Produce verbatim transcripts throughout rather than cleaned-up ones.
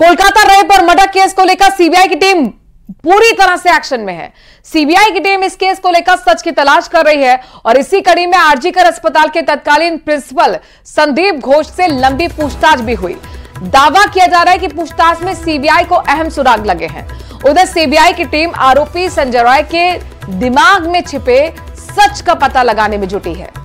Kolkata rape और murder case को लेकर सीबीआई की टीम पूरी तरह से एक्शन में है। सीबीआई की टीम इस केस को लेकर सच की तलाश कर रही है और इसी कड़ी में आरजीकर अस्पताल के तत्कालीन प्रिंसिपल संदीप घोष से लंबी पूछताछ भी हुई। दावा किया जा रहा है कि पूछताछ में सीबीआई को अहम सुराग लगे हैं। उधर सीबीआई की टीम आरोपी संजय राय के दिमाग में छिपे सच का पता लगाने में जुटी है।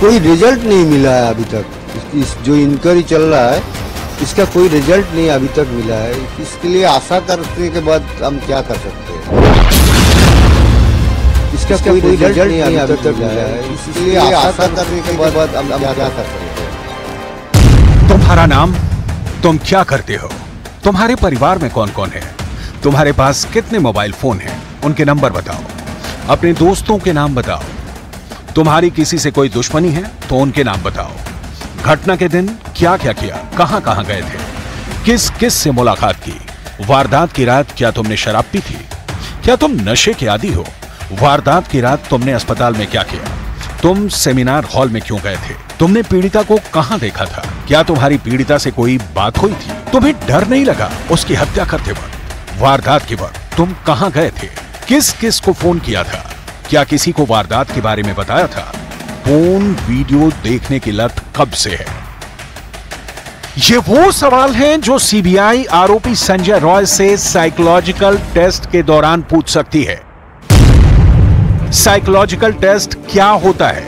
कोई रिजल्ट नहीं मिला है अभी तक। इस जो इंक्वायरी चल रहा है इसका कोई रिजल्ट नहीं अभी तक मिला है। इसके लिए आशा करने के बाद हम क्या कर सकते हैं? इसका, इसका कोई रिजल्ट नहीं अभी, अभी तक, तक मिला है। इसके लिए आशा करने के बाद हम क्या कर सकते हैं? तुम्हारा नाम, तुम क्या करते हो, तुम्हारे परिवार में कौन कौन है, तुम्हारे पास कितने मोबाइल फोन है, उनके नंबर बताओ, अपने दोस्तों के नाम बताओ। तुम्हारी किसी से कोई दुश्मनी है तो उनके नाम बताओ। घटना के दिन क्या क्या किया, कहां कहां गए थे, किस किस से मुलाकात की, वारदात की रात क्या तुमने शराब पी थी, क्या तुम नशे के आदी हो, वारदात की रात तुमने अस्पताल में क्या किया, तुम सेमिनार हॉल में क्यों गए थे, तुमने पीड़िता को कहां देखा था, क्या तुम्हारी पीड़िता से कोई बात हुई थी, तुम्हें डर नहीं लगा उसकी हत्या करते वक्त, वारदात के वक्त तुम कहां गए थे, किस किस को फोन किया था, क्या किसी को वारदात के बारे में बताया था। फोन वीडियो देखने की लत कब से है, ये वो सवाल हैं जो सीबीआई आरोपी संजय रॉय से साइकोलॉजिकल टेस्ट के दौरान पूछ सकती है। साइकोलॉजिकल टेस्ट क्या होता है,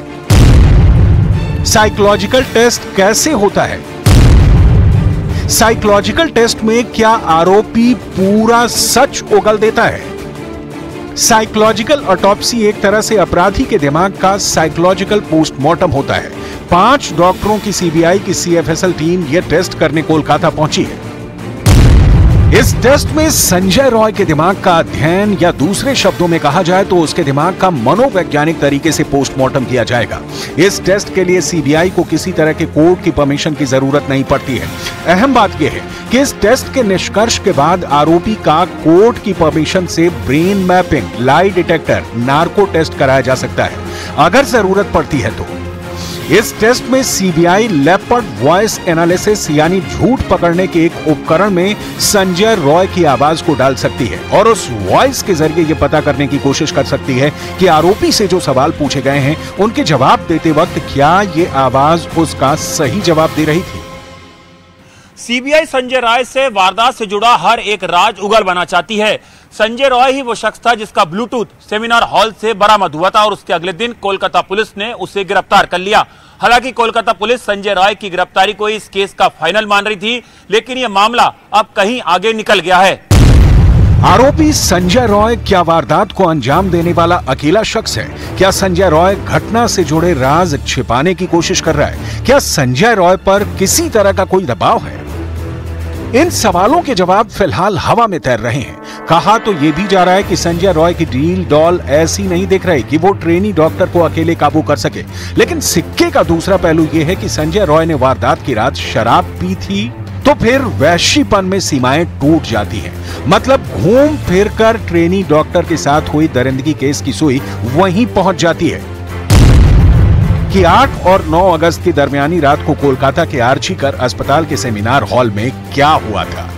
साइकोलॉजिकल टेस्ट कैसे होता है, साइकोलॉजिकल टेस्ट में क्या आरोपी पूरा सच उगल देता है। साइकोलॉजिकल ऑटोप्सी एक तरह से अपराधी के दिमाग का साइकोलॉजिकल पोस्टमार्टम होता है। पांच डॉक्टरों की सीबीआई की सीएफएसएल टीम यह टेस्ट करने कोलकाता पहुंची है। इस टेस्ट में संजय रॉय के दिमाग का अध्ययन या दूसरे शब्दों में कहा जाए तो उसके दिमाग का मनोवैज्ञानिक तरीके से पोस्टमार्टम किया जाएगा। इस टेस्ट के लिए सीबीआई को किसी तरह के कोर्ट की परमिशन की जरूरत नहीं पड़ती है। अहम बात यह है कि इस टेस्ट के निष्कर्ष के बाद आरोपी का कोर्ट की परमिशन से brain mapping, lie detector, narco test कराया जा सकता है अगर जरूरत पड़ती है तो। इस टेस्ट में सीबीआई लेपर्ड वॉइस एनालिसिस यानी झूठ पकड़ने के एक उपकरण में संजय रॉय की आवाज को डाल सकती है और उस वॉइस के जरिए यह पता करने की कोशिश कर सकती है कि आरोपी से जो सवाल पूछे गए हैं उनके जवाब देते वक्त क्या ये आवाज उसका सही जवाब दे रही थी। सीबीआई संजय रॉय से वारदात से जुड़ा हर एक राज उगल बना चाहती है। संजय रॉय ही वो शख्स था जिसका ब्लूटूथ सेमिनार हॉल से बरामद हुआ था और उसके अगले दिन कोलकाता पुलिस ने उसे गिरफ्तार कर लिया। हालांकि कोलकाता पुलिस संजय रॉय की गिरफ्तारी को इस केस का फाइनल मान रही थी, लेकिन यह मामला अब कहीं आगे निकल गया है। आरोपी संजय रॉय क्या वारदात को अंजाम देने वाला अकेला शख्स है? क्या संजय रॉय घटना से जुड़े राज छिपाने की कोशिश कर रहा है? क्या संजय रॉय पर किसी तरह का कोई दबाव है? इन सवालों के जवाब फिलहाल हवा में तैर रहे हैं। कहा तो यह भी जा रहा है कि संजय रॉय की डील डॉल ऐसी नहीं दिख रही कि वो ट्रेनी डॉक्टर को अकेले काबू कर सके, लेकिन सिक्के का दूसरा पहलू यह है कि संजय रॉय ने वारदात की रात शराब पी थी तो फिर वैश्यपन में सीमाएं टूट जाती हैं। मतलब घूम फिर कर ट्रेनी डॉक्टर के साथ हुई दरिंदगी केस की सुई वहीं पहुंच जाती है कि आठ और नौ अगस्त की दरमियानी रात को कोलकाता के आरजीकर अस्पताल के सेमिनार हॉल में क्या हुआ था।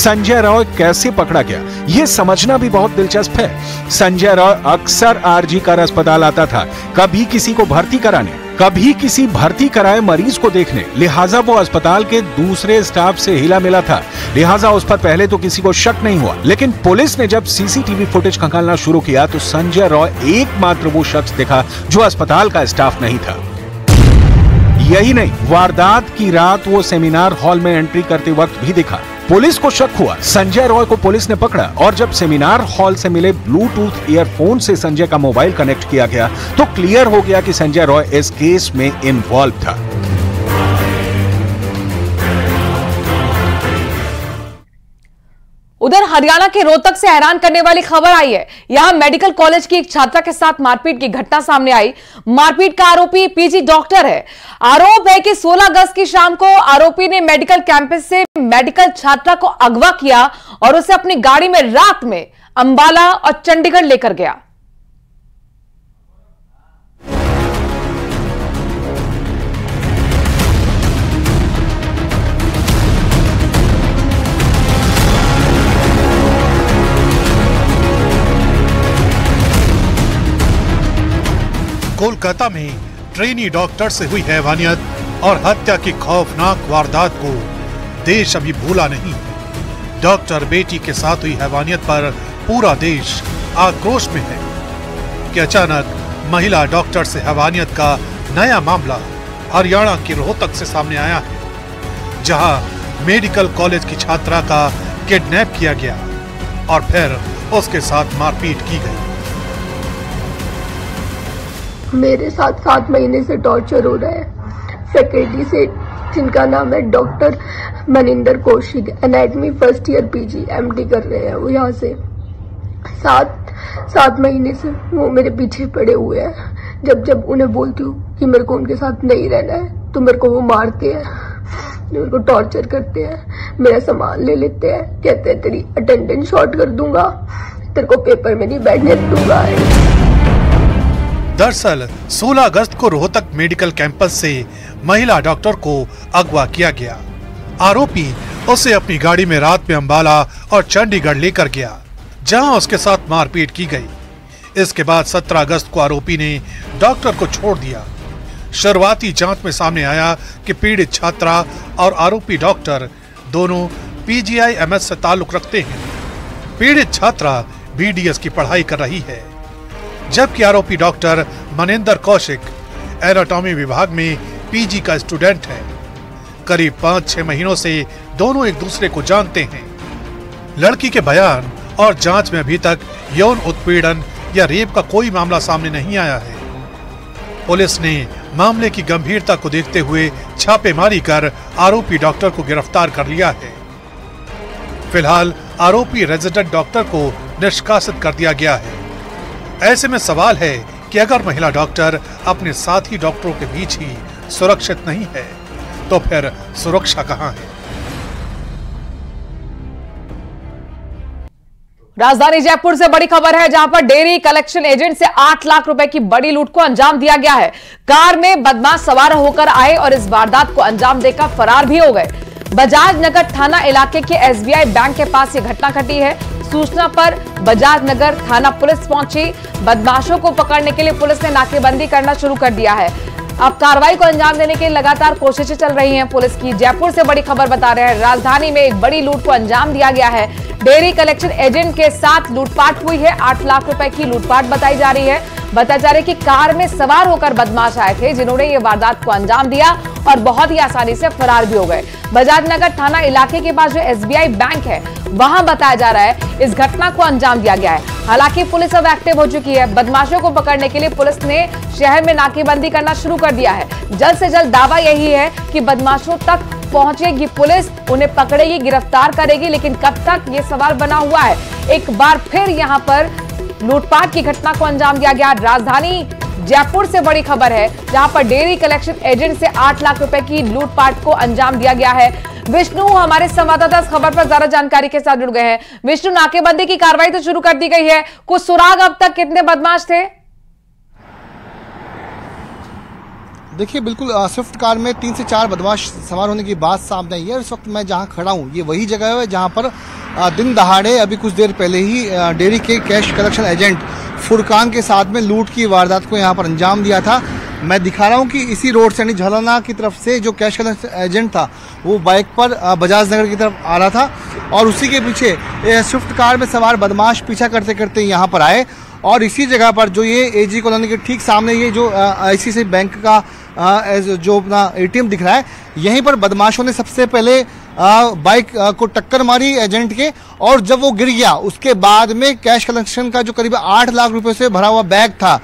संजय रॉय कैसे पकड़ा गया यह समझना भी बहुत दिलचस्प है। संजय रॉय अक्सर आरजीकर अस्पताल आता था, कभी किसी को भर्ती कराने, कभी किसी भर्ती कराए मरीज को देखने, लिहाजा वो अस्पताल के दूसरे स्टाफ से हिला मिला था, लिहाजा उस पर पहले तो किसी को शक नहीं हुआ। लेकिन पुलिस ने जब सीसीटीवी फुटेज खंगालना शुरू किया तो संजय रॉय एकमात्र वो शख्स दिखा जो अस्पताल का स्टाफ नहीं था। यही नहीं, वारदात की रात वो सेमिनार हॉल में एंट्री करते वक्त भी दिखा। पुलिस को शक हुआ, संजय रॉय को पुलिस ने पकड़ा और जब सेमिनार हॉल से मिले ब्लूटूथ ईयरफोन से संजय का मोबाइल कनेक्ट किया गया तो क्लियर हो गया कि संजय रॉय इस केस में इन्वॉल्व था। उधर हरियाणा के रोहतक से हैरान करने वाली खबर आई है। यहां मेडिकल कॉलेज की एक छात्रा के साथ मारपीट की घटना सामने आई। मारपीट का आरोपी पीजी डॉक्टर है। आरोप है कि सोलह अगस्त की शाम को आरोपी ने मेडिकल कैंपस से मेडिकल छात्रा को अगवा किया और उसे अपनी गाड़ी में रात में अंबाला और चंडीगढ़ लेकर गया। कोलकाता में ट्रेनी डॉक्टर से हुई हैवानियत और हत्या की खौफनाक वारदात को देश अभी भूला नहीं। डॉक्टर बेटी के साथ हुई हैवानियत पर पूरा देश आक्रोश में है कि अचानक महिला डॉक्टर से हैवानियत का नया मामला हरियाणा के रोहतक से सामने आया है, जहां मेडिकल कॉलेज की छात्रा का किडनैप किया गया और फिर उसके साथ मारपीट की गई। मेरे साथ सात महीने से टॉर्चर हो रहा है। फैकल्टी से जिनका नाम है doctor Maninder Kaushik, anatomy first year PG MD कर रहे हैं, वो यहाँ से सात सात महीने से वो मेरे पीछे पड़े हुए हैं। जब जब उन्हें बोलती हूँ कि मेरे को उनके साथ नहीं रहना है तो मेरे को वो मारते हैं, मेरे को टॉर्चर करते हैं, मेरा सामान ले लेते हैं, कहते हैं तेरी अटेंडेंस शॉर्ट कर दूंगा, तेरे को पेपर में नहीं बैठने दूंगा। दरअसल सोलह अगस्त को रोहतक मेडिकल कैंपस से महिला डॉक्टर को अगवा किया गया। आरोपी उसे अपनी गाड़ी में रात में अंबाला और चंडीगढ़ लेकर गया, जहां उसके साथ मारपीट की गई। इसके बाद सत्रह अगस्त को आरोपी ने डॉक्टर को छोड़ दिया। शुरुआती जांच में सामने आया कि पीड़ित छात्रा और आरोपी डॉक्टर दोनों पीजीआई एम एस से ताल्लुक रखते हैं। पीड़ित छात्रा बीडीएस की पढ़ाई कर रही है, जबकि आरोपी डॉक्टर मनिंदर कौशिक एनाटॉमी विभाग में पीजी का स्टूडेंट है। करीब पाँच छह महीनों से दोनों एक दूसरे को जानते हैं। लड़की के बयान और जांच में अभी तक यौन उत्पीड़न या रेप का कोई मामला सामने नहीं आया है। पुलिस ने मामले की गंभीरता को देखते हुए छापेमारी कर आरोपी डॉक्टर को गिरफ्तार कर लिया है। फिलहाल आरोपी रेजिडेंट डॉक्टर को निष्कासित कर दिया गया है। ऐसे में सवाल है कि अगर महिला डॉक्टर अपने साथी डॉक्टरों के बीच ही सुरक्षित नहीं है तो फिर सुरक्षा कहां है। राजधानी जयपुर से बड़ी खबर है, जहां पर डेयरी कलेक्शन एजेंट से आठ लाख रुपए की बड़ी लूट को अंजाम दिया गया है। कार में बदमाश सवार होकर आए और इस वारदात को अंजाम देकर फरार भी हो गए। बजाज नगर थाना इलाके के एसबीआई बैंक के पास ये घटना घटी है। सूचना पर बजाज नगर थाना पुलिस पहुंची। बदमाशों को पकड़ने के लिए पुलिस ने नाकेबंदी करना शुरू कर दिया है। अब कार्रवाई को अंजाम देने के लगातार कोशिशें चल रही हैं पुलिस की। जयपुर से बड़ी खबर बता रहे हैं, राजधानी में एक बड़ी लूट को अंजाम दिया गया है। डेयरी कलेक्शन एजेंट के साथ लूटपाट हुई है। आठ लाख रुपए की लूटपाट बताई जा रही है। बता जा रहा है कि कार में सवार होकर बदमाश आए थे, जिन्होंने ये वारदात को अंजाम दिया और बहुत ही आसानी से फरार भी हो गए। बजाज नगर थाना इलाके के पास जो एसबीआई बैंक है, वहां बताया जा रहा है इस घटना को अंजाम दिया गया है। हालांकि पुलिस अब एक्टिव हो चुकी है। बदमाशों को पकड़ने के लिए पुलिस ने शहर में नाकेबंदी करना शुरू कर दिया है। जल्द से जल्द दावा यही है कि बदमाशों तक पहुंचेगी पुलिस, उन्हें पकड़ेगी, गिरफ्तार करेगी, लेकिन कब तक ये सवाल बना हुआ है। एक बार फिर यहाँ पर लूटपाट की घटना को अंजाम दिया गया। राजधानी जयपुर से बड़ी खबर है, जहां पर डेयरी कलेक्शन एजेंट से आठ लाख रुपए की लूटपाट को अंजाम दिया गया है। विष्णु हमारे संवाददाता इस खबर पर ज्यादा जानकारी के साथ जुड़ गए हैं। विष्णु, नाकेबंदी की कार्रवाई तो शुरू कर दी गई है, कुछ सुराग अब तक? कितने बदमाश थे? देखिए, बिल्कुल स्विफ्ट कार में तीन से चार बदमाश सवार होने की बात सामने आई है। इस वक्त मैं जहां खड़ा हूं ये वही जगह है जहां पर दिन दहाड़े अभी कुछ देर पहले ही डेयरी के कैश कलेक्शन एजेंट फुरकान के साथ में लूट की वारदात को यहां पर अंजाम दिया था। मैं दिखा रहा हूं कि इसी रोड से यानी झलाना की तरफ से जो कैश कलेक्शन एजेंट था वो बाइक पर बजाज नगर की तरफ आ रहा था और उसी के पीछे स्विफ्ट कार में सवार बदमाश पीछा करते करते यहाँ पर आए और इसी जगह पर जो ये एजी कॉलोनी के ठीक सामने ये जो आईसीआईसीआई बैंक का जो अपना एटीएम दिख रहा है, यहीं पर बदमाशों ने सबसे पहले बाइक को टक्कर मारी एजेंट के और जब वो गिर गया उसके बाद में कैश कलेक्शन का जो करीब आठ लाख रुपए से भरा हुआ बैग था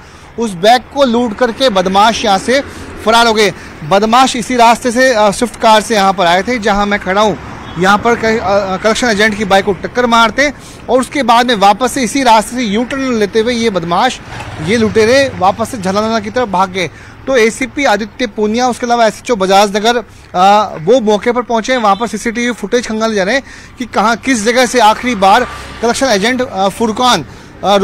उस बैग को लूट करके बदमाश यहाँ से फरार हो गए। बदमाश इसी रास्ते से स्विफ्ट कार से यहाँ पर आए थे जहाँ मैं खड़ा हूँ यहाँ पर करप्शन एजेंट की बाइक को टक्कर मारते और उसके बाद में वापस से इसी रास्ते से यू टर्न लेते हुए ये बदमाश, ये लुटेरे वापस से झालावाड़ की तरफ भाग गए। तो एसीपी आदित्य पुनिया, उसके अलावा एसएचओ बजाज नगर, वो मौके पर पहुंचे हैं। वहाँ पर सीसीटीवी फुटेज खंगाले जा रहे हैं कि कहाँ किस जगह से आखिरी बार करप्शन एजेंट फुरकान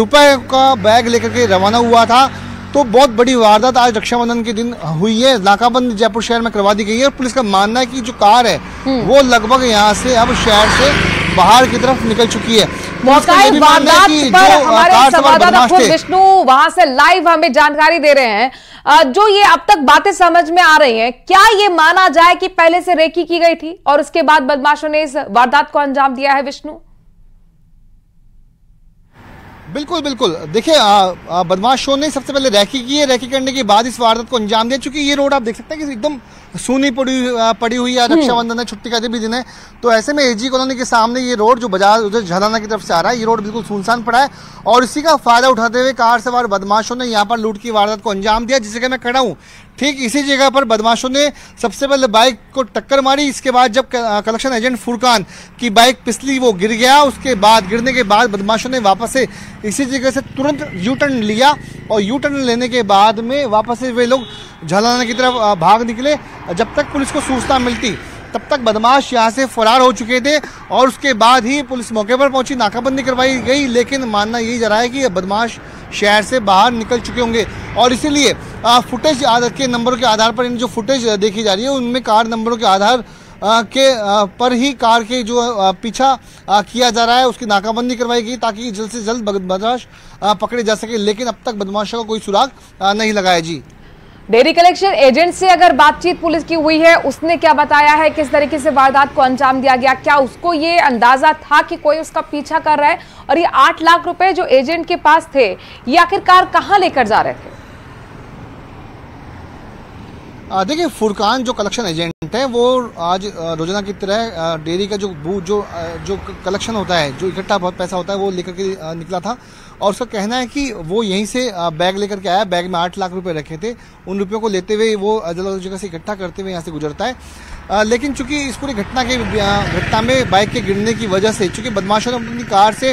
रुपए का बैग लेकर के रवाना हुआ था। तो बहुत बड़ी वारदात आज रक्षाबंधन के दिन हुई है, नाकाबंदी जयपुर शहर में करवा दी गई है। पुलिस का मानना है कि जो कार है वो लगभग यहाँ से अब शहर से बाहर की तरफ निकल चुकी है। वारदात पर हमारे संवाददाता खुद विष्णु वहां से लाइव हमें जानकारी दे रहे हैं। जो ये अब तक बातें समझ में आ रही हैं, क्या ये माना जाए कि पहले से रेकी की गई थी और उसके बाद बदमाशों ने इस वारदात को अंजाम दिया है? विष्णु बिल्कुल बिल्कुल, देखिए बदमाशों ने सबसे पहले रैकी की है, रैकी करने के बाद इस वारदात को अंजाम दिया। चूंकि ये रोड आप देख सकते हैं कि एकदम सूनी पड़ी पड़ी हुई है, रक्षाबंधन है, छुट्टी का भी दिन है, तो ऐसे में एजी कॉलोनी के सामने ये रोड जो बजाज उधर झालाना की तरफ से आ रहा है, ये रोड बिल्कुल सुनसान पड़ा है और इसी का फायदा उठाते हुए कार सवार बदमाशों ने यहाँ पर लूट की वारदात को अंजाम दिया। जिस जगह मैं खड़ा हूँ ठीक इसी जगह पर बदमाशों ने सबसे पहले बाइक को टक्कर मारी। इसके बाद जब करप्शन एजेंट फुरकान की बाइक पिसली, वो गिर गया। उसके बाद गिरने के बाद बदमाशों ने वापस से इसी जगह से तुरंत यू टर्न लिया और यू टर्न लेने के बाद में वापस से वे लोग झालाना की तरफ भाग निकले। जब तक पुलिस को सूचना मिलती तब तक बदमाश यहाँ से फरार हो चुके थे और उसके बाद ही पुलिस मौके पर पहुंची, नाकाबंदी करवाई गई। लेकिन मानना यही जा रहा है कि बदमाश शहर से बाहर निकल चुके होंगे और इसीलिए फुटेज के नंबरों के आधार पर इन जो फुटेज देखी जा रही है उनमें कार नंबरों के आधार के पर ही कार के जो पीछा किया जा रहा है, उसकी नाकाबंदी करवाई गई ताकि जल्द से जल्द बदमाश पकड़े जा सके। लेकिन अब तक बदमाशों का कोई सुराग नहीं लगाया। जी, डेयरी कलेक्शन एजेंट से अगर बातचीत पुलिस की हुई है, उसने क्या बताया है? किस तरीके से वारदात को अंजाम दिया गया? क्या उसको ये अंदाजा था कि कोई उसका पीछा कर रहा है? और ये आठ लाख रुपए जो एजेंट के पास थे, ये आखिरकार कहाँ लेकर जा रहे थे? देखिए, फुरकान जो कलेक्शन एजेंट है वो आज रोजाना की तरह डेयरी का जो बूथ जो जो कलेक्शन होता है, जो इकट्ठा बहुत पैसा होता है, वो लेकर के निकला था और उसका कहना है कि वो यहीं से बैग लेकर के आया। बैग में आठ लाख रुपए रखे थे, उन रुपयों को लेते हुए वो अलग जगह से इकट्ठा करते हुए यहाँ से गुजरता है। लेकिन चूंकि इस पूरी घटना के घटना में बाइक के गिरने की वजह से, चूंकि बदमाशों ने अपनी कार से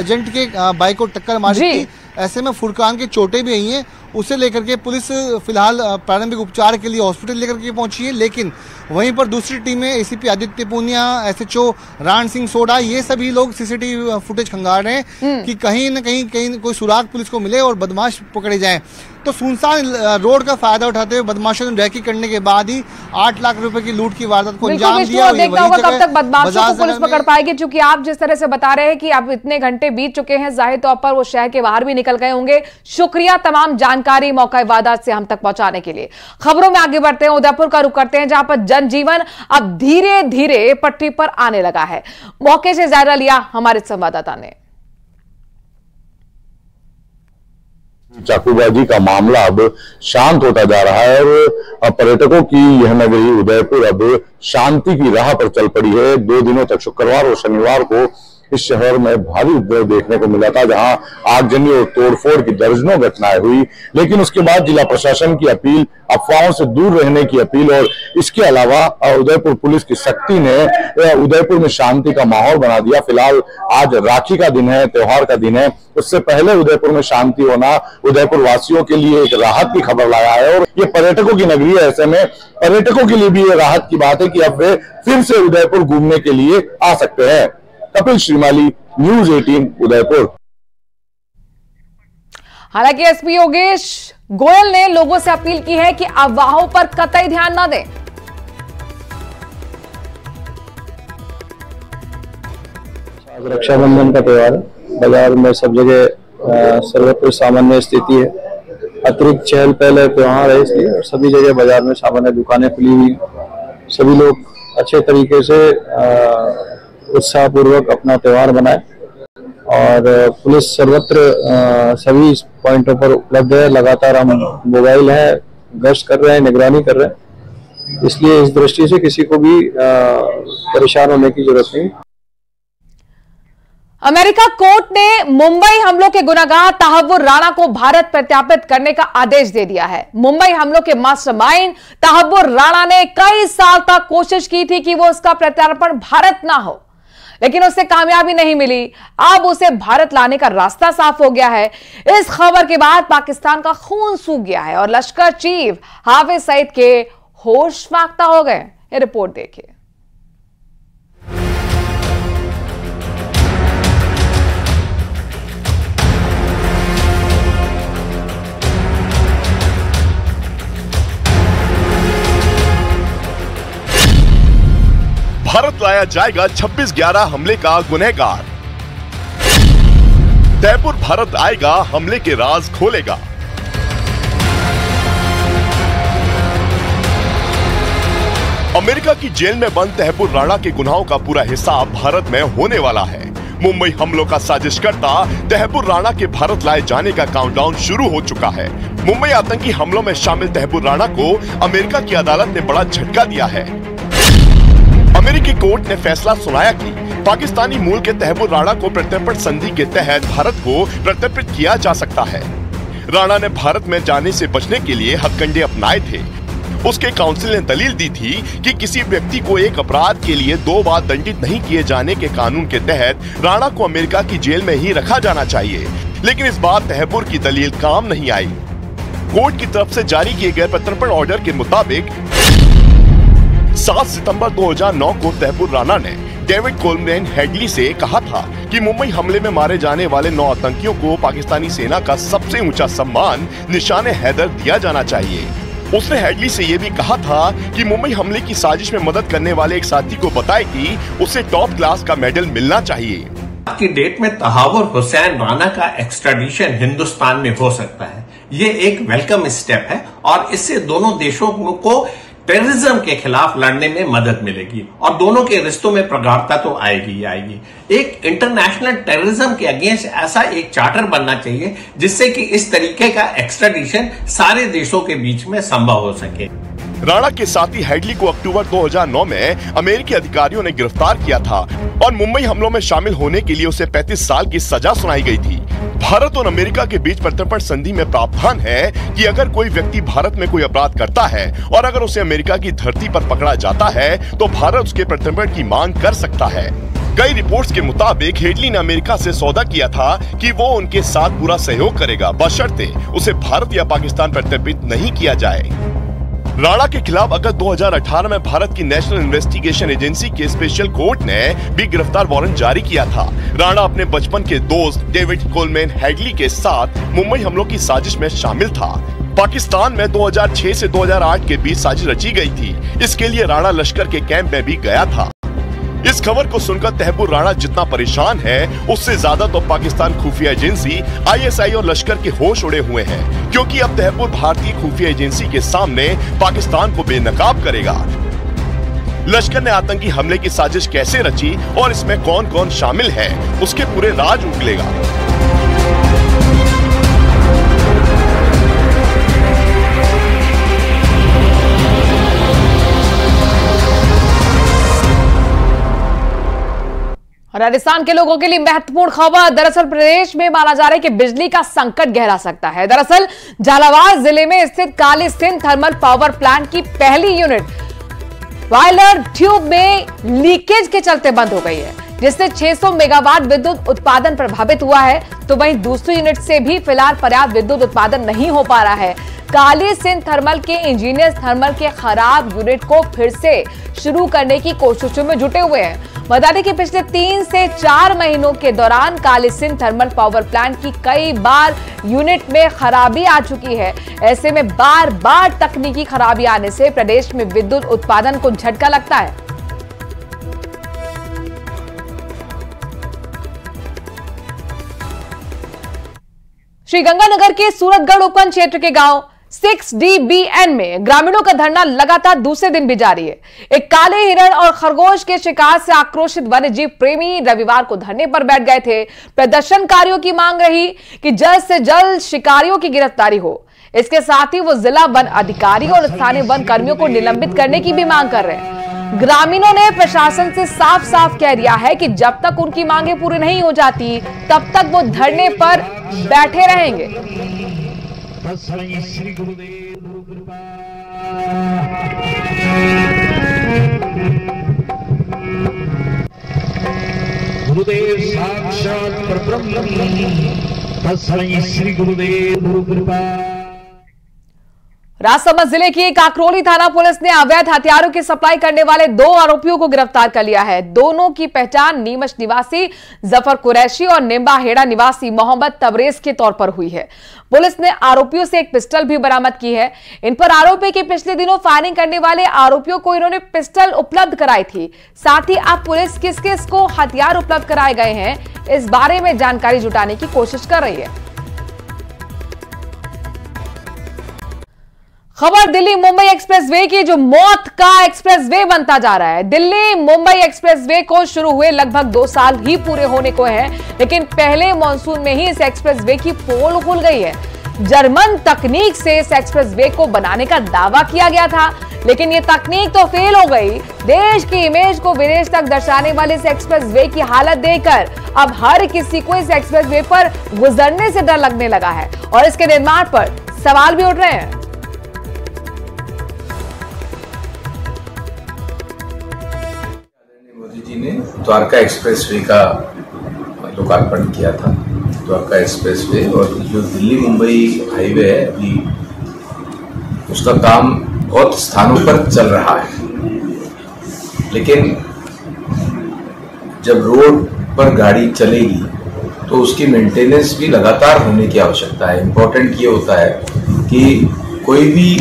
एजेंट के बाइक को टक्कर मारी थी, ऐसे में फुरकान के चोटें भी आई हैं। उसे लेकर के पुलिस फिलहाल प्रारंभिक उपचार के लिए हॉस्पिटल लेकर के पहुंची है। लेकिन वहीं पर दूसरी टीमें, एसीपी आदित्य पुनिया, एसएचओ रण सिंह सोडा, ये सभी लोग सीसीटीवी फुटेज खंगाल रहे हैं कि कहीं न कहीं कहीं कोई सुराग पुलिस को मिले और बदमाश पकड़े जाएं। तो सुनसान रोड का फायदा उठाते हुए बदमाशों ने रैकी करने के बाद ही आठ लाख रुपए की लूट की वारदात को अंजाम दिया। देखना होगा कब तक बदमाशों को पुलिस पकड़ पाएगी, क्योंकि आप जिस तरह से बता रहे हैं कि आप इतने घंटे बीत चुके हैं, जाहिर तौर पर वो शहर के बाहर भी निकल गए होंगे। शुक्रिया तमाम जानकारी मौका वारदात से हम तक पहुंचाने के लिए। खबरों में आगे बढ़ते हैं, उदयपुर का रुख करते हैं, जहां पर जनजीवन अब धीरे धीरे पटरी पर आने लगा है। मौके से जायजा लिया हमारे संवाददाता ने। चाकूबाजी का मामला अब शांत होता जा रहा है और पर्यटकों की यह नगरी उदयपुर अब शांति की राह पर चल पड़ी है। दो दिनों तक शुक्रवार और शनिवार को इस शहर में भारी उपद्रव देखने को मिला था, जहां आगजनी और तोड़फोड़ की दर्जनों घटनाएं हुई। लेकिन उसके बाद जिला प्रशासन की अपील, अफवाहों से दूर रहने की अपील और इसके अलावा उदयपुर पुलिस की सख्ती ने उदयपुर में शांति का माहौल बना दिया। फिलहाल आज राखी का दिन है, त्योहार का दिन है, उससे पहले उदयपुर में शांति होना उदयपुर वासियों के लिए एक राहत की खबर लाया है और ये पर्यटकों की नगरी है, ऐसे में पर्यटकों के लिए भी ये राहत की बात है कि अब वे फिर से उदयपुर घूमने के लिए आ सकते हैं। कपिल श्रीमाली, न्यूज अठारह, उदयपुर। हालांकि एसपी योगेश गोयल ने लोगों से अपील की है कि अफवाहों पर कतई ध्यान न दें। रक्षाबंधन का त्यौहार, बाजार में सब जगह सर्वत्र सामान्य स्थिति है, अतिरिक्त चहल पहल है, त्यौहार है, इसलिए सभी जगह बाजार में सामान्य दुकानें खुली हुई, सभी लोग अच्छे तरीके से आ, उत्साह पूर्वक अपना त्यौहार मनाए और पुलिस सर्वत्र सभी पॉइंटों पर उपलब्ध है। लगातार हम मोबाइल है, गश्त कर रहे हैं, निगरानी कर रहे हैं, इसलिए इस दृष्टि से किसी को भी परेशान होने की जरूरत नहीं। अमेरिका कोर्ट ने मुंबई हमलों के गुनाहगार तहव्वुर राणा को भारत प्रत्यार्पित करने का आदेश दे दिया है। मुंबई हमलों के मास्टरमाइंड तहव्वुर राणा ने कई साल तक कोशिश की थी कि वो उसका प्रत्यार्पण भारत ना हो, लेकिन उसे कामयाबी नहीं मिली। अब उसे भारत लाने का रास्ता साफ हो गया है। इस खबर के बाद पाकिस्तान का खून सूख गया है और लश्कर चीफ हाफिज सईद के होश फाख्ता हो गए। ये रिपोर्ट देखिए। भारत लाया जाएगा छब्बीस ग्यारह हमले का गुनहगार। तहव्वुर भारत आएगा, हमले के राज खोलेगा। अमेरिका की जेल में बंद तहव्वुर राणा के गुनाहों का पूरा हिसाब भारत में होने वाला है। मुंबई हमलों का साजिशकर्ता तहव्वुर राणा के भारत लाए जाने का काउंटडाउन शुरू हो चुका है। मुंबई आतंकी हमलों में शामिल तहव्वुर राणा को अमेरिका की अदालत ने बड़ा झटका दिया है। अमेरिकी कोर्ट ने फैसला सुनाया कि पाकिस्तानी मूल के तहव्वुर राणा को प्रत्यर्पण संधि के तहत भारत को प्रत्यर्पित किया जा सकता है। राणा ने भारत में जाने से बचने के लिए हथकंडे अपनाए थे। उसके काउंसिल ने दलील दी थी कि किसी व्यक्ति को एक अपराध के लिए दो बार दंडित नहीं किए जाने के कानून के तहत राणा को अमेरिका की जेल में ही रखा जाना चाहिए, लेकिन इस बार तहव्वुर की दलील काम नहीं आई। कोर्ट की तरफ से जारी किए गए प्रत्यर्पण ऑर्डर के मुताबिक सात सितंबर दो हज़ार नौ को तहव्वुर राणा ने डेविड कोलमैन हेडली से कहा था कि मुंबई हमले में मारे जाने वाले नौ आतंकियों को पाकिस्तानी सेना का सबसे ऊंचा सम्मान निशाने हैदर दिया जाना चाहिए। उसने हेडली से यह भी कहा था कि मुंबई हमले की साजिश में मदद करने वाले एक साथी को बताए कि उसे टॉप क्लास का मेडल मिलना चाहिए। आज की डेट में तहव्वुर हुसैन राणा का एक्स्ट्राडिशन हिंदुस्तान में हो सकता है। ये एक वेलकम स्टेप है और इससे दोनों देशों को टेररिज्म के खिलाफ लड़ने में मदद मिलेगी और दोनों के रिश्तों में प्रगाढ़ता तो आएगी ही आएगी। एक इंटरनेशनल टेररिज्म के अगेंस्ट ऐसा एक चार्टर बनना चाहिए जिससे कि इस तरीके का एक्स्ट्राडिशन सारे देशों के बीच में संभव हो सके। राणा के साथी हेडली को अक्टूबर दो हज़ार नौ में अमेरिकी अधिकारियों ने गिरफ्तार किया था और मुंबई हमलों में शामिल होने के लिए उसे पैंतीस साल की सजा सुनाई गयी थी। भारत और अमेरिका के बीच प्रत्यर्पण संधि में प्रावधान है कि अगर कोई व्यक्ति भारत में कोई अपराध करता है और अगर उसे अमेरिका की धरती पर पकड़ा जाता है तो भारत उसके प्रत्यर्पण की मांग कर सकता है। कई रिपोर्ट्स के मुताबिक हेडली ने अमेरिका से सौदा किया था कि वो उनके साथ पूरा सहयोग करेगा, बशर्ते उसे भारत या पाकिस्तान प्रत्यर्पित नहीं किया जाए। राणा के खिलाफ अगस्त दो हज़ार अठारह में भारत की नेशनल इन्वेस्टिगेशन एजेंसी के स्पेशल कोर्ट ने भी गिरफ्तार वारंट जारी किया था। राणा अपने बचपन के दोस्त डेविड कोलमैन हेडली के साथ मुंबई हमलों की साजिश में शामिल था। पाकिस्तान में दो हज़ार छह से दो हज़ार आठ के बीच साजिश रची गई थी। इसके लिए राणा लश्कर के कैंप में भी गया था। इस खबर को सुनकर तहव्वुर राणा जितना परेशान है उससे ज्यादा तो पाकिस्तान खुफिया एजेंसी आई एस आई और लश्कर के होश उड़े हुए हैं, क्योंकि अब तहव्वुर भारतीय खुफिया एजेंसी के सामने पाकिस्तान को बेनकाब करेगा। लश्कर ने आतंकी हमले की साजिश कैसे रची और इसमें कौन कौन शामिल है उसके पूरे राज उगलेगा। राजस्थान के लोगों के लिए महत्वपूर्ण खबर। दरअसल प्रदेश में माना जा रहा है कि बिजली का संकट गहरा सकता है। दरअसल झालावाड़ जिले में स्थित काली सिंध थर्मल पावर प्लांट की पहली यूनिट बॉयलर ट्यूब में लीकेज के चलते बंद हो गई है, जिससे छह सौ मेगावाट विद्युत उत्पादन प्रभावित हुआ है। तो वहीं दूसरी यूनिट से भी फिलहाल पर्याप्त विद्युत उत्पादन नहीं हो पा रहा है। काली सिंध थर्मल के इंजीनियर थर्मल के खराब यूनिट को फिर से शुरू करने की कोशिशों में जुटे हुए हैं। बता दें कि पिछले तीन से चार महीनों के दौरान Kali Sindh thermal power plant की कई बार यूनिट में खराबी आ चुकी है। ऐसे में बार बार तकनीकी खराबी आने से प्रदेश में विद्युत उत्पादन को झटका लगता है। श्रीगंगानगर के सूरतगढ़ उपखंड क्षेत्र के गांव सिक्स डी बी एन में ग्रामीणों का धरना लगातार दूसरे दिन भी जारी है। एक काले हिरण और खरगोश के शिकार से आक्रोशित वन्य जीव प्रेमी रविवार को धरने पर बैठ गए थे। प्रदर्शनकारियों की मांग रही कि जल्द से जल्द शिकारियों की गिरफ्तारी हो। इसके साथ ही वो जिला वन अधिकारी और स्थानीय वन कर्मियों को निलंबित करने की भी मांग कर रहे हैं। ग्रामीणों ने प्रशासन से साफ साफ कह दिया है कि जब तक उनकी मांगे पूरी नहीं हो जाती तब तक वो धरने पर बैठे रहेंगे। गुरुदेव साक्षात परब्रह्म श्री गुरुदेव गुरु कृपा। राजसमंद जिले की आकरोली थाना पुलिस ने अवैध हथियारों की सप्लाई करने वाले दो आरोपियों को गिरफ्तार कर लिया है। दोनों की पहचान नीमच निवासी जफर कुरैशी और निंबाहेड़ा निवासी मोहम्मद तवरेश के तौर पर हुई है। पुलिस ने आरोपियों से एक पिस्टल भी बरामद की है। इन पर आरोपी की पिछले दिनों फायरिंग करने वाले आरोपियों को इन्होंने पिस्टल उपलब्ध कराई थी। साथ ही अब पुलिस किस किस को हथियार उपलब्ध कराए गए हैं इस बारे में जानकारी जुटाने की कोशिश कर रही है। खबर दिल्ली मुंबई एक्सप्रेसवे की जो मौत का एक्सप्रेसवे बनता जा रहा है। दिल्ली मुंबई एक्सप्रेसवे को शुरू हुए लगभग दो साल ही पूरे होने को हैं, लेकिन पहले मानसून में ही इस एक्सप्रेसवे की पोल खुल गई है। जर्मन तकनीक से इस एक्सप्रेसवे को बनाने का दावा किया गया था, लेकिन ये तकनीक तो फेल हो गई। देश की इमेज को विदेश तक दर्शाने वाले इस एक्सप्रेसवे की हालत देखकर अब हर किसी को इस एक्सप्रेसवे पर गुजरने से डर लगने लगा है और इसके निर्माण पर सवाल भी उठ रहे हैं। ने द्वारका एक्सप्रेस वे का लोकार्पण किया था। द्वारका एक्सप्रेस वे और जो दिल्ली मुंबई हाईवे है अभी उसका काम बहुत स्थानों पर चल रहा है, लेकिन जब रोड पर गाड़ी चलेगी तो उसकी मेंटेनेंस भी लगातार होने की आवश्यकता है। इम्पोर्टेंट ये होता है कि कोई भी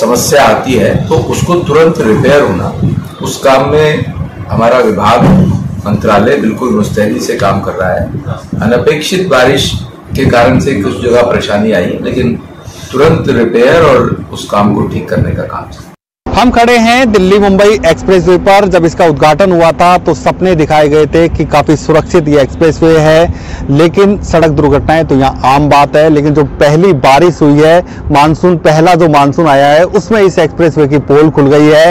समस्या आती है तो उसको तुरंत रिपेयर होना, उस काम में हमारा विभाग मंत्रालय बिल्कुल मुस्तैदी से काम कर रहा है। अनपेक्षित बारिश के कारण से कुछ जगह परेशानी आई, लेकिन तुरंत रिपेयर और उस काम को ठीक करने का काम है। हम खड़े हैं दिल्ली मुंबई एक्सप्रेसवे पर। जब इसका उद्घाटन हुआ था तो सपने दिखाए गए थे कि काफ़ी सुरक्षित ये एक्सप्रेसवे है, लेकिन सड़क दुर्घटनाएं तो यहाँ आम बात है। लेकिन जो पहली बारिश हुई है, मानसून पहला जो मानसून आया है, उसमें इस एक्सप्रेसवे की पोल खुल गई है।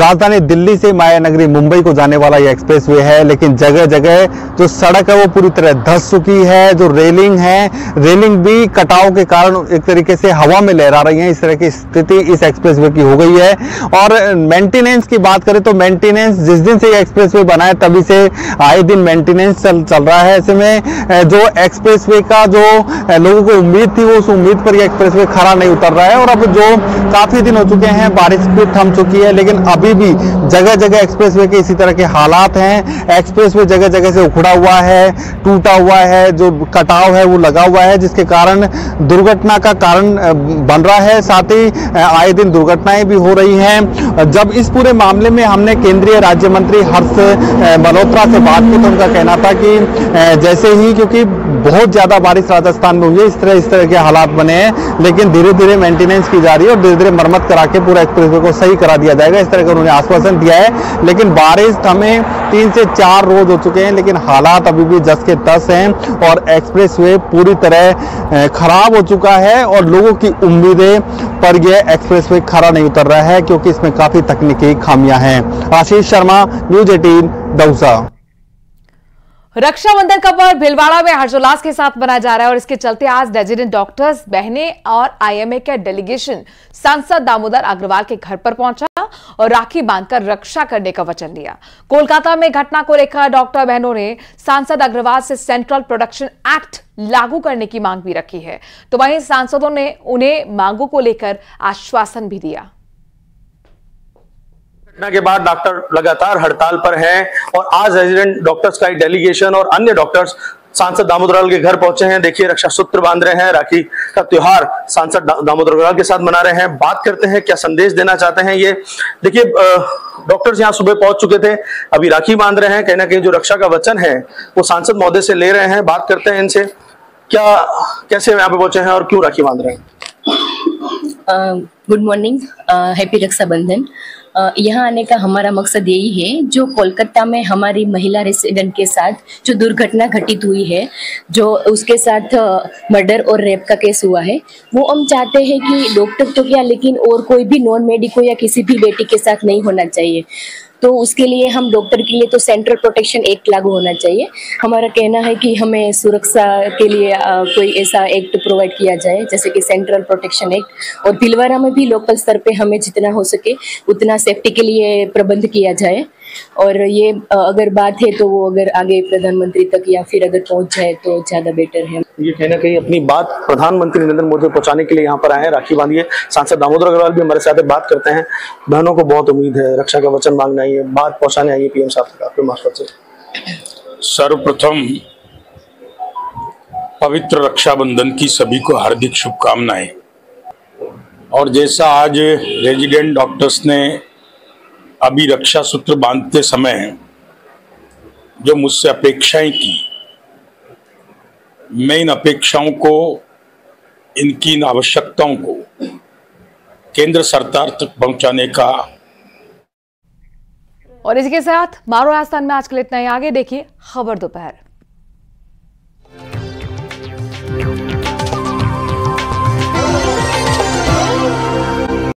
राजधानी दिल्ली से माया नगरी मुंबई को जाने वाला ये एक्सप्रेसवे है, लेकिन जगह जगह जो सड़क है वो पूरी तरह धंस चुकी है। जो रेलिंग है, रेलिंग भी कटाव के कारण एक तरीके से हवा में लहरा रही है। इस तरह की स्थिति इस एक्सप्रेसवे की हो गई है। और मेंटेनेंस की बात करें तो मेंटेनेंस जिस दिन से एक्सप्रेसवे बना है तभी से आए दिन मेंटेनेंस चल चल रहा है। ऐसे में जो एक्सप्रेसवे का जो लोगों को उम्मीद थी वो उस उम्मीद पर ये एक्सप्रेसवे खरा नहीं उतर रहा है। और अब जो काफ़ी दिन हो चुके हैं, बारिश भी थम चुकी है, लेकिन अभी भी जगह जगह एक्सप्रेसवे के इसी तरह के हालात हैं। एक्सप्रेसवे जगह जगह से उखड़ा हुआ है, टूटा हुआ है, जो कटाव है वो लगा हुआ है, जिसके कारण दुर्घटना का कारण बन रहा है। साथ ही आए दिन दुर्घटनाएं भी हो रही हैं। जब इस पूरे मामले में हमने केंद्रीय राज्य मंत्री हर्ष मल्होत्रा से बात की तो उनका कहना था कि जैसे ही, क्योंकि बहुत ज्यादा बारिश राजस्थान में हुई है, इस तरह इस तरह के हालात बने हैं, लेकिन धीरे धीरे मेंटेनेंस की जा रही है और धीरे धीरे मरम्मत करा के पूरा एक्सप्रेसवे को सही करा दिया जाएगा, इस तरह का उन्होंने आश्वासन दिया है। लेकिन बारिश हमें तीन से चार रोज हो चुके हैं, लेकिन हालात अभी भी दस के दस हैं और एक्सप्रेसवे पूरी तरह खराब हो चुका है और लोगों की उम्मीदें पर यह एक्सप्रेसवे खरा नहीं उतर रहा है, क्योंकि इसमें काफी तकनीकी खामियां हैं। Ashish Sharma, news eighteen, Dausa. रक्षाबंधन का पर्व भिलवाड़ा में हर्षोल्लास के साथ मनाया जा रहा है और इसके चलते आज रेजिडेंट डॉक्टर्स, बहनें और आईएमए का डेलीगेशन सांसद दामोदर अग्रवाल के घर पर पहुंचा और राखी बांधकर रक्षा करने का वचन लिया। कोलकाता में घटना को लेकर डॉक्टर बहनों ने सांसद अग्रवाल से सेंट्रल प्रोडक्शन एक्ट लागू करने की मांग भी रखी है, तो वहीं सांसदों ने उन्हें मांगों को लेकर आश्वासन भी दिया। घटना के बाद डॉक्टर लगातार हड़ताल पर हैं और आज रेजिडेंट डॉक्टर्स का एक डेलीगेशन और अन्य डॉक्टर्स सांसद दामोदर अग्रवाल के घर पहुंचे हैं। देखिए, रक्षा सूत्र बांध रहे हैं, राखी का त्योहार सांसद दामोदर अग्रवाल के साथ मना रहे हैं। बात करते हैं क्या संदेश देना चाहते हैं ये। देखिए, डॉक्टर्स यहाँ सुबह पहुंच चुके थे, अभी राखी बांध रहे हैं। कहीं ना कहीं जो रक्षा का वचन है वो सांसद महोदय से ले रहे हैं। बात करते हैं इनसे, क्या कैसे यहाँ पे पहुंचे हैं और क्यों राखी बांध रहे हैं। Good morning, happy Rakshabandhan. यहाँ आने का हमारा मकसद यही है, जो कोलकाता में हमारी महिला रेसिडेंट के साथ जो दुर्घटना घटित हुई है, जो उसके साथ मर्डर और रेप का केस हुआ है, वो हम चाहते हैं कि डॉक्टर तो क्या लेकिन और कोई भी नॉन मेडिको या किसी भी बेटी के साथ नहीं होना चाहिए। तो उसके लिए हम डॉक्टर के लिए तो सेंट्रल प्रोटेक्शन एक्ट लागू होना चाहिए। हमारा कहना है कि हमें सुरक्षा के लिए आ, कोई ऐसा एक्ट प्रोवाइड किया जाए जैसे कि सेंट्रल प्रोटेक्शन एक्ट, और भिलवाड़ा में भी लोकल स्तर पे हमें जितना हो सके उतना सेफ्टी के लिए प्रबंध किया जाए। और ये अगर बात है तो वो अगर आगे प्रधानमंत्री तक या फिर अगर पहुँच जाए तो ज़्यादा बेटर है। ये कहना कहीं अपनी बात प्रधानमंत्री नरेंद्र मोदी को पहुँचाने के लिए यहाँ पर आए हैं। राखी बांधिए। सांसद दामोदर अग्रवाल भी हमारे साथ बात करते हैं। बहनों को बहुत उम्मीद है, रक्षा का वचन मांगना ये बात पहुंचाने आई है पीएम साहब तक आपके मार्फत से। सर्वप्रथम पवित्र रक्षाबंधन की सभी को हार्दिक शुभकामनाएं। और जैसा आज रेजिडेंट डॉक्टर्स ने अभी रक्षा सूत्र बांधते समय जो मुझसे अपेक्षाएं की, मैं इन अपेक्षाओं को, इनकी इन आवश्यकताओं को केंद्र सरकार तक पहुंचाने का। और इसके साथ मारो राजस्थान में आज के लिए इतना ही। आगे देखिए खबर दोपहर।